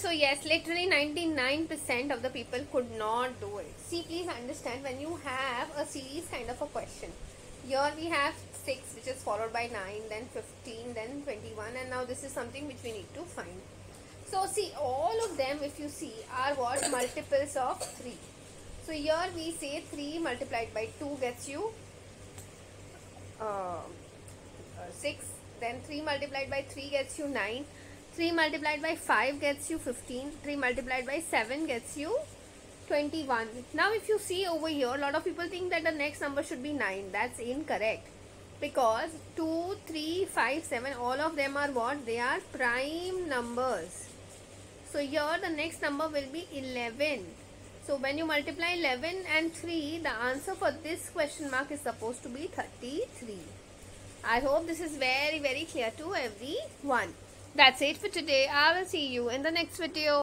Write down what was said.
So yes, literally 99% of the people could not do it. See, please understand, when you have a series kind of a question, here we have 6 which is followed by 9, then 15, then 21, and now this is something which we need to find. So see, all of them, if you see, are what? Multiples of 3. So here we say 3 multiplied by 2 gets you 6, then 3 multiplied by 3 gets you 9, 3 multiplied by 5 gets you 15, 3 multiplied by 7 gets you 21. Now if you see over here, a lot of people think that the next number should be 9. That's incorrect, because 2, 3, 5, 7, all of them are what? They are prime numbers. So here the next number will be 11. So when you multiply 11 and 3, the answer for this question mark is supposed to be 33. I hope this is very, very clear to everyone. That's it for today. I will see you in the next video.